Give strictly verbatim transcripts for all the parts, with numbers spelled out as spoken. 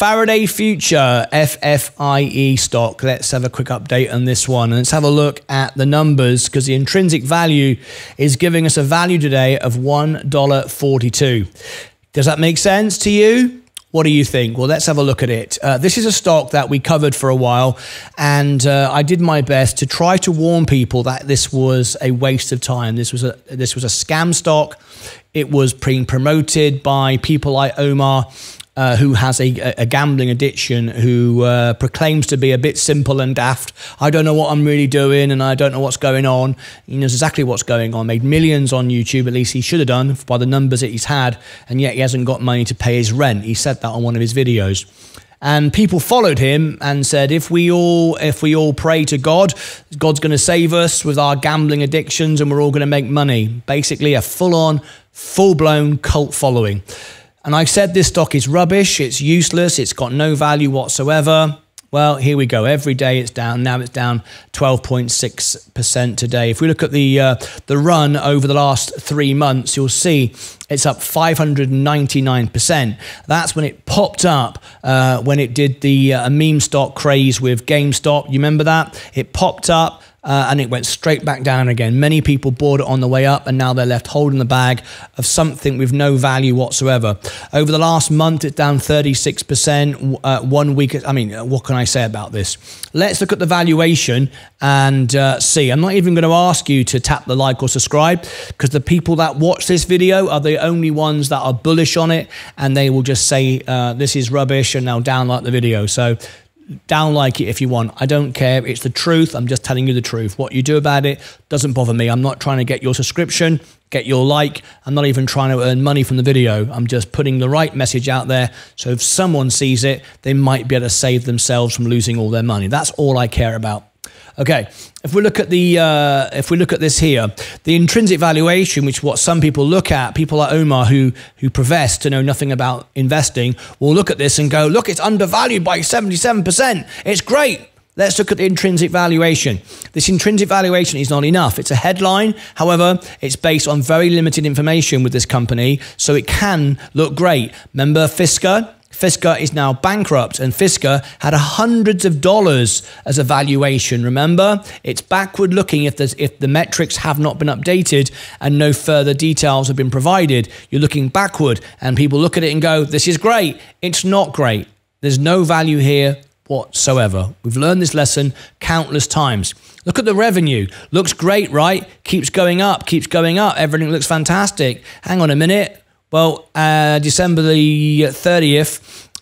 Faraday Future, F F I E stock. Let's have a quick update on this one. And let's have a look at the numbers, because the intrinsic value is giving us a value today of one dollar forty-two. Does that make sense to you? What do you think? Well, let's have a look at it. Uh, this is a stock that we covered for a while, and uh, I did my best to try to warn people that this was a waste of time. This was a, this was a scam stock. It was being promoted by people like Omar, Uh, who has a, a gambling addiction, who uh, proclaims to be a bit simple and daft. I don't know what I'm really doing, and I don't know what's going on. He knows exactly what's going on. Made millions on YouTube, at least he should have done by the numbers that he's had, and yet he hasn't got money to pay his rent. He said that on one of his videos. And people followed him and said, if we all if we all pray to God, God's going to save us with our gambling addictions, and we're all going to make money. Basically a full-on, full-blown cult following. And I said this stock is rubbish, it's useless, it's got no value whatsoever. Well, here we go. Every day it's down. Now it's down twelve point six percent today. If we look at the uh, the run over the last three months, you'll see it's up five hundred ninety-nine percent. That's when it popped up, uh, when it did the uh, meme stock craze with GameStop. You remember that? It popped up. Uh, and it went straight back down again. Many people bought it on the way up, and now they're left holding the bag of something with no value whatsoever. Over the last month, it's down thirty-six percent. Uh, one week, I mean, what can I say about this? Let's look at the valuation and uh, see. I'm not even going to ask you to tap the like or subscribe, because the people that watch this video are the only ones that are bullish on it, and they will just say, uh, this is rubbish, and they'll downlike the video. So down like it if you want. I don't care. It's the truth. I'm just telling you the truth. What you do about it doesn't bother me. I'm not trying to get your subscription, get your like. I'm not even trying to earn money from the video. I'm just putting the right message out there. So if someone sees it, they might be able to save themselves from losing all their money. That's all I care about. Okay, if we look at the uh, if we look at this here, the intrinsic valuation, which is what some people look at, people like Omar who who profess to know nothing about investing, will look at this and go, look, it's undervalued by seventy-seven percent. It's great. Let's look at the intrinsic valuation. This intrinsic valuation is not enough. It's a headline. However, it's based on very limited information with this company, so it can look great. Remember Fisker? Fisker is now bankrupt, and Fisker had hundreds of dollars as a valuation. Remember, it's backward looking if, there's, if the metrics have not been updated and no further details have been provided. You're looking backward, and people look at it and go, this is great. It's not great. There's no value here whatsoever. We've learned this lesson countless times. Look at the revenue. Looks great, right? Keeps going up, keeps going up. Everything looks fantastic. Hang on a minute. Well, uh, December the thirtieth,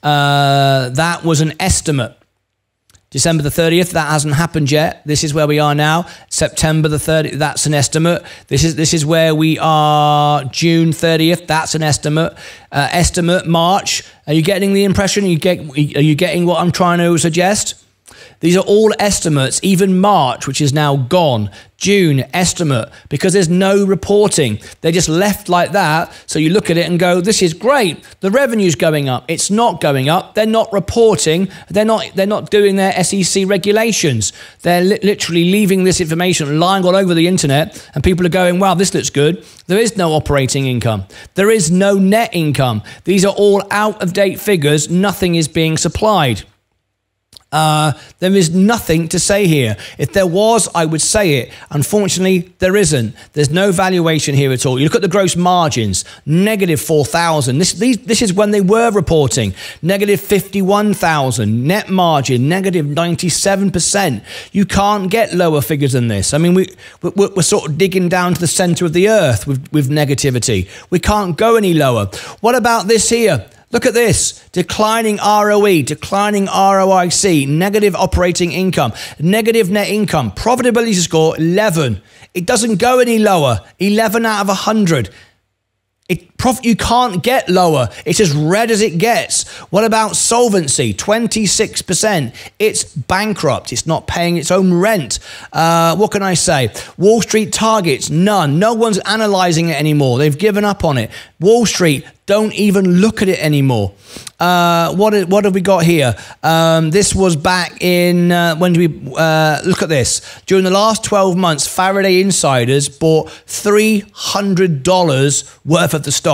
uh, that was an estimate. December the thirtieth, that hasn't happened yet. This is where we are now. September the thirtieth, that's an estimate. This is this is where we are. June thirtieth, that's an estimate. Uh, estimate March. Are you getting the impression? Are you get? Are you getting what I'm trying to suggest? These are all estimates, even March, which is now gone, June, estimate, because there's no reporting. They're just left like that. So you look at it and go, this is great. The revenue's going up. It's not going up. They're not reporting. They're not, they're not doing their S E C regulations. They're li literally leaving this information lying all over the internet, and people are going, wow, this looks good. There is no operating income. There is no net income. These are all out-of-date figures. Nothing is being supplied. Uh, there is nothing to say here. If there was, I would say it. Unfortunately, there isn't. There's no valuation here at all. You look at the gross margins, negative four thousand. This, these, this is when they were reporting, negative fifty-one thousand. Net margin, negative ninety-seven percent. You can't get lower figures than this. I mean, we, we're, we're sort of digging down to the center of the earth with, with negativity. We can't go any lower. What about this here? Look at this, declining R O E, declining R O I C, negative operating income, negative net income, profitability score eleven. It doesn't go any lower, eleven out of one hundred. It, prof, you can't get lower. It's as red as it gets. What about solvency? twenty-six percent. It's bankrupt. It's not paying its own rent. Uh, what can I say? Wall Street targets, none. No one's analyzing it anymore. They've given up on it. Wall Street, don't even look at it anymore. Uh, what, what have we got here? Um, this was back in, uh, when do we, uh, look at this. During the last twelve months, Faraday insiders bought three hundred dollars worth of the stock.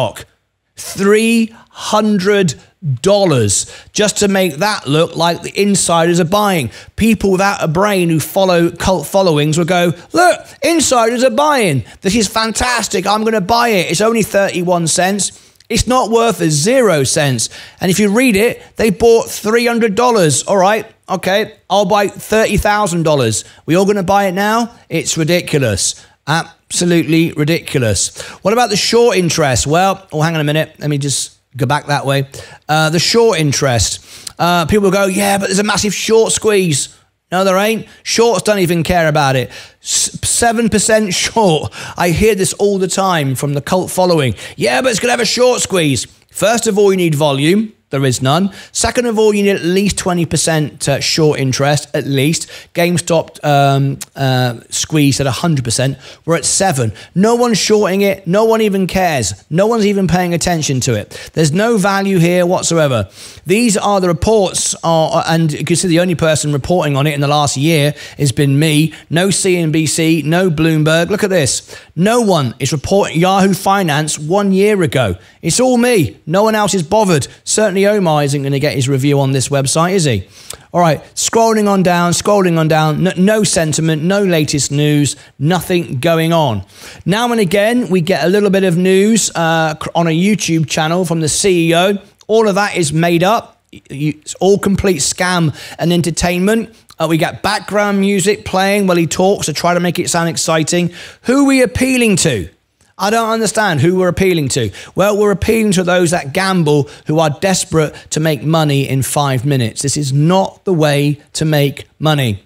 three hundred dollars dollars just to make that look like the insiders are buying. People without a brain who follow cult followings will go, look, insiders are buying. This is fantastic. I'm going to buy it. It's only thirty-one cents. It's not worth a zero cents. And if you read it, they bought three hundred dollars. All right. Okay. I'll buy thirty thousand dollars. We all going to buy it now? It's ridiculous. Absolutely ridiculous. What about the short interest? Well, oh, hang on a minute. Let me just go back that way. Uh, the short interest. Uh, people go, yeah, but there's a massive short squeeze. No, there ain't. Shorts don't even care about it. seven percent short. I hear this all the time from the cult following. Yeah, but it's going to have a short squeeze. First of all, you need volume. There is none. Second of all, you need at least twenty percent uh, short interest, at least. GameStop um, uh, squeezed at one hundred percent. We're at seven. No one's shorting it. No one even cares. No one's even paying attention to it. There's no value here whatsoever. These are the reports, are, and you can see the only person reporting on it in the last year has been me. No C N B C, no Bloomberg. Look at this. No one is reporting Yahoo Finance one year ago. It's all me. No one else is bothered. Certainly Omar isn't going to get his review on this website, is he? All right, scrolling on down, scrolling on down, no, no sentiment, no latest news, nothing going on. Now and again, we get a little bit of news uh, on a YouTube channel from the C E O. All of that is made up. It's all complete scam and entertainment. Uh, we got background music playing while he talks to try to make it sound exciting. Who are we appealing to? I don't understand who we're appealing to. Well, we're appealing to those that gamble who are desperate to make money in five minutes. This is not the way to make money.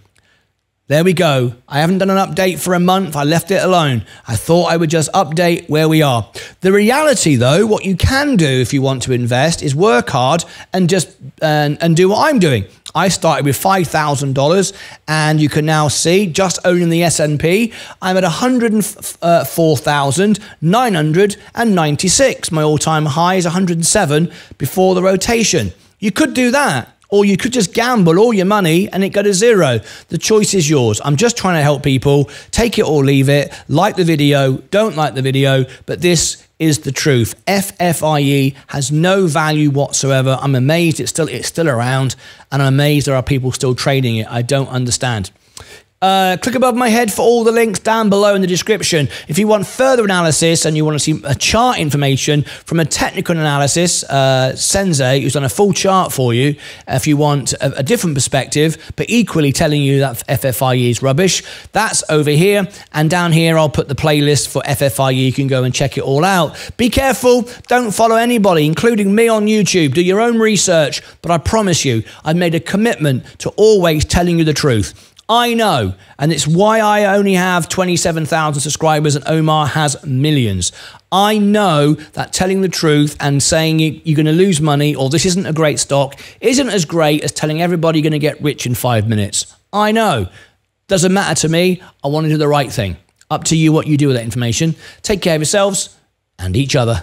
There we go. I haven't done an update for a month. I left it alone. I thought I would just update where we are. The reality, though, what you can do if you want to invest is work hard and just and, and do what I'm doing. I started with five thousand dollars, and you can now see, just owning the S and P, I'm at one hundred four thousand nine hundred ninety-six. My all-time high is one hundred seven before the rotation. You could do that, or you could just gamble all your money and it go to zero. The choice is yours. I'm just trying to help people. Take it or leave it. Like the video, don't like the video, but this is the truth. F F I E has no value whatsoever. I'm amazed it's still, it's still around, and I'm amazed there are people still trading it. I don't understand. Uh, click above my head for all the links down below in the description. If you want further analysis and you want to see a chart information from a technical analysis, uh, Sensei, who's done a full chart for you, if you want a, a different perspective, but equally telling you that F F I E is rubbish, that's over here. And down here, I'll put the playlist for F F I E. You can go and check it all out. Be careful. Don't follow anybody, including me on YouTube. Do your own research. But I promise you, I've made a commitment to always telling you the truth. I know, and it's why I only have twenty-seven thousand subscribers and Omar has millions. I know that telling the truth and saying you're going to lose money or this isn't a great stock isn't as great as telling everybody you're going to get rich in five minutes. I know. Doesn't matter to me. I want to do the right thing. Up to you what you do with that information. Take care of yourselves and each other.